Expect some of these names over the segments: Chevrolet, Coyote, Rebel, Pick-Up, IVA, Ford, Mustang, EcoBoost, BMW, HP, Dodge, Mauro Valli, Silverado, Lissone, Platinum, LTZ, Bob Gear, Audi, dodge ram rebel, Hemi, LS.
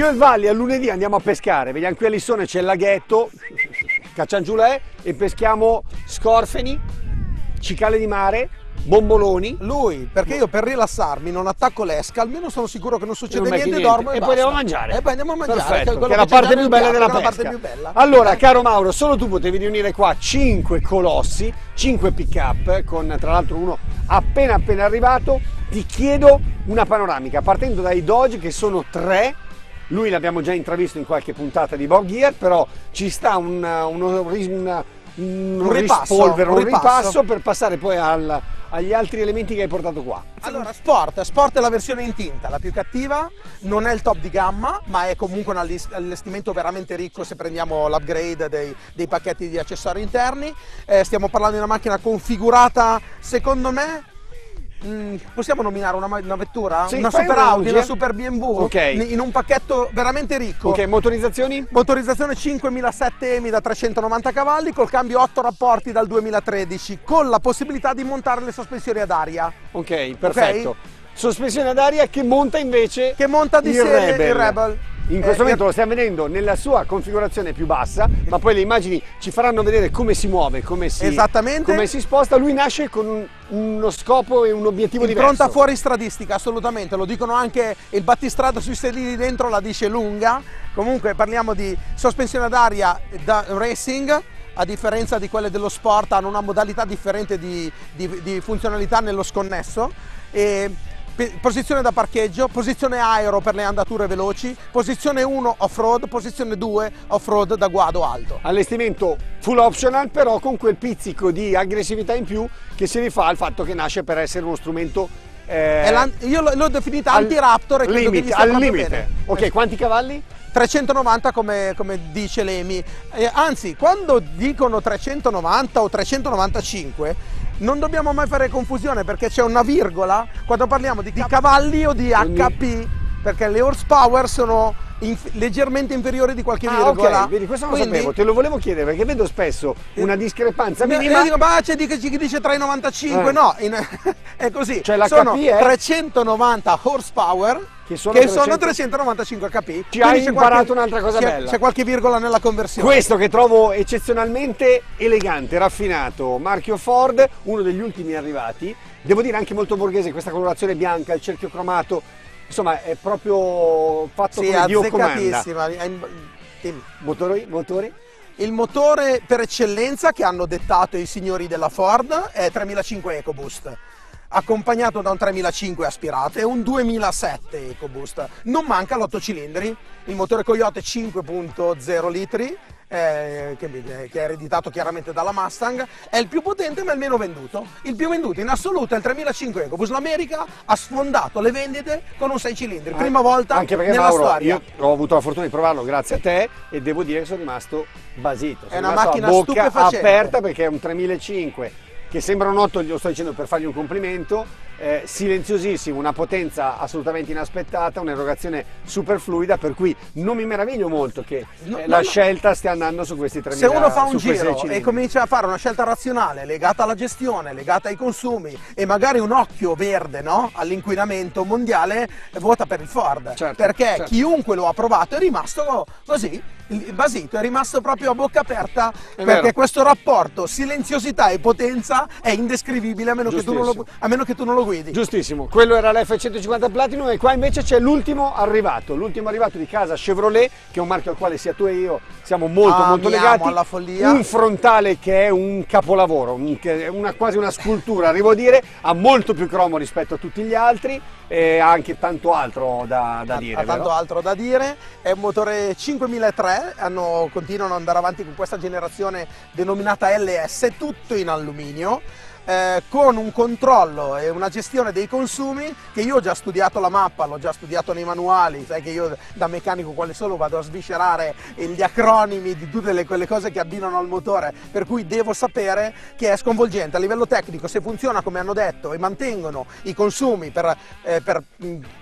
Io e Valli a lunedì andiamo a pescare, vediamo qui a Lissone c'è il laghetto, cacciamo giù là e peschiamo scorfeni, cicale di mare, bomboloni. Lui, perché io per rilassarmi non attacco l'esca, almeno sono sicuro che non succede niente, dormo e poi andiamo a mangiare. E poi andiamo a mangiare. Perfetto, che è la parte più bella della pesca. Allora, caro Mauro, solo tu potevi riunire qua 5 colossi, 5 pick up, con tra l'altro uno appena arrivato. Ti chiedo una panoramica, partendo dai Dodge, che sono 3. Lui l'abbiamo già intravisto in qualche puntata di Bob Gear, però ci sta un ripasso per passare poi agli altri elementi che hai portato qua. Allora, Sport è la versione in tinta, la più cattiva, non è il top di gamma, ma è comunque un allestimento veramente ricco se prendiamo l'upgrade dei pacchetti di accessori interni. Stiamo parlando di una macchina configurata, secondo me, possiamo nominare una vettura? Sì, una super Audi, una super BMW, okay, in un pacchetto veramente ricco. Ok, motorizzazioni? Motorizzazione 5007 Hemi da 390 cavalli col cambio 8 rapporti dal 2013 con la possibilità di montare le sospensioni ad aria. Ok, perfetto. Okay? Sospensione ad aria che monta invece il Rebel. In questo momento lo stiamo vedendo nella sua configurazione più bassa, ma poi le immagini ci faranno vedere come si muove, come si sposta. Lui nasce con uno scopo e un obiettivo diverso. Impronta fuoristradistica, assolutamente, lo dicono anche il battistrada sui sedili dentro, la dice lunga. Comunque parliamo di sospensione ad aria da racing, a differenza di quelle dello sport, hanno una modalità differente di funzionalità nello sconnesso. E posizione da parcheggio, posizione aero per le andature veloci, posizione 1 off-road, posizione 2 off-road da guado alto. Allestimento full optional, però con quel pizzico di aggressività in più che si rifà al fatto che nasce per essere uno strumento... io l'ho definita anti-raptor e credo che gli stia proprio bene. Ok, quanti cavalli? 390 come dice l'Hemi. Anzi, quando dicono 390 o 395... non dobbiamo mai fare confusione, perché c'è una virgola quando parliamo di cavalli o di HP, perché le horsepower sono leggermente inferiori di qualche virgola. Ok, vedi, questo non lo sapevo, te lo volevo chiedere perché vedo spesso una discrepanza minima. Io dico, ma c'è chi dice 395, no, è così. Cioè, sono 390 horsepower che sono 395 HP. Ci hai imparato un'altra cosa bella. C'è qualche virgola nella conversione. Questo che trovo eccezionalmente elegante, raffinato, marchio Ford, uno degli ultimi arrivati. Devo dire anche molto borghese, questa colorazione bianca, il cerchio cromato, insomma è proprio fatto come Dio comanda. Motori? Il motore per eccellenza che hanno dettato i signori della Ford è 3005 EcoBoost, accompagnato da un 3005 aspirato e un 2007 EcoBoost. Non manca l'8 cilindri, il motore Coyote 5.0 litri, che è ereditato chiaramente dalla Mustang. È il più potente ma il meno venduto. Il più venduto in assoluto è il 3005 EcoBoost. L'America ha sfondato le vendite con un 6 cilindri, prima volta anche perché, nella Mauro, storia. Io ho avuto la fortuna di provarlo grazie a te e devo dire che sono rimasto basito. Sono una macchina stupefacente, aperta, perché è un 3005 che sembra un 8, glielo sto dicendo per fargli un complimento, silenziosissimo, una potenza assolutamente inaspettata, un'erogazione super fluida, per cui non mi meraviglio molto che la scelta stia andando su questi 3000. Se uno fa un giro e comincia a fare una scelta razionale legata alla gestione, legata ai consumi e magari un occhio verde, no, all'inquinamento mondiale, vota per il Ford, perché chiunque lo ha provato è rimasto così basito, è rimasto proprio a bocca aperta, perché questo rapporto silenziosità e potenza è indescrivibile, a meno che tu non lo guidi. Giustissimo, quello era l'F150 Platinum e qua invece c'è l'ultimo arrivato di casa Chevrolet, che è un marchio al quale sia tu e io siamo molto legati, alla follia. Un frontale che è un capolavoro, quasi una scultura, arrivo a dire, ha molto più cromo rispetto a tutti gli altri e ha anche tanto altro da dire. Tanto altro da dire, è un motore 5003, continuano ad andare avanti con questa generazione denominata LS, tutto in alluminio, con un controllo e una gestione dei consumi che io ho già studiato la mappa, l'ho già studiato nei manuali, sai che io da meccanico quale solo vado a sviscerare gli acronimi di tutte quelle cose che abbinano al motore, per cui devo sapere che è sconvolgente a livello tecnico. Se funziona come hanno detto e mantengono i consumi per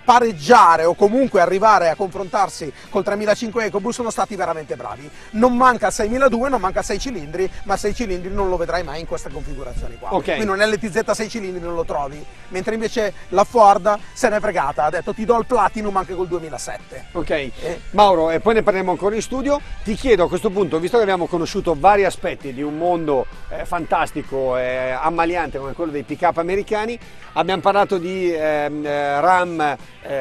pareggiare o comunque arrivare a confrontarsi col 3005 EcoBoost, sono stati veramente bravi. Non manca il 6002, non manca 6 cilindri, ma 6 cilindri non lo vedrai mai in questa configurazione qua. Okay. Okay. Quindi un LTZ 6 cilindri non lo trovi, mentre invece la Ford se n'è fregata, ha detto ti do il Platinum anche col 2007. Ok, Mauro, e poi ne parliamo ancora in studio. Ti chiedo a questo punto, visto che abbiamo conosciuto vari aspetti di un mondo fantastico e ammaliante come quello dei pick up americani, abbiamo parlato di Ram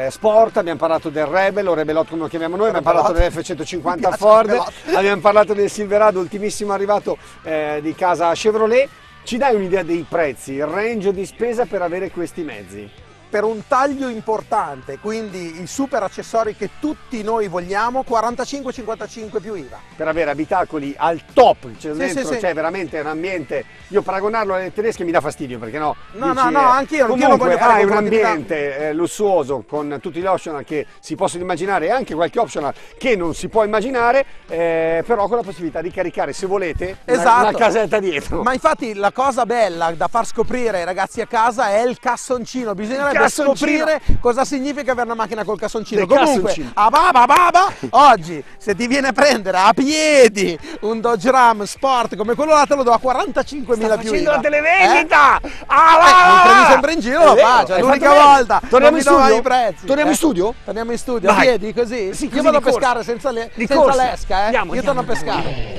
Sport, abbiamo parlato del Rebel o Rebelot come lo chiamiamo noi, abbiamo parlato dell'F150 Ford, abbiamo parlato del Silverado ultimissimo arrivato di casa Chevrolet. Ci dai un'idea dei prezzi, il range di spesa per avere questi mezzi? Per un taglio importante, quindi i super accessori che tutti noi vogliamo, 45-55 più IVA. Per avere abitacoli al top, cioè, sì, dentro, sì, cioè sì, veramente un ambiente, io paragonarlo alle tedesche mi dà fastidio perché no? No, dici, no, anche io non voglio fare. È un ambiente lussuoso con tutti gli optional che si possono immaginare e anche qualche optional che non si può immaginare, però con la possibilità di caricare se volete una casetta dietro. Ma infatti la cosa bella da far scoprire ai ragazzi a casa è il cassoncino, bisognerebbe scoprire cosa significa avere una macchina col cassoncino. Comunque, a baba baba, oggi se ti viene a prendere a piedi un Dodge Ram Sport come quello là te lo do a 45.000 più IVA. La televendita! Ah, non te mi sembra in giro, lo faccio, è l'unica volta. Torniamo in studio? I prezzi, torniamo in studio? Torniamo in studio, a piedi così? Sì, così io vado a pescare senza l'esca, io torno a pescare.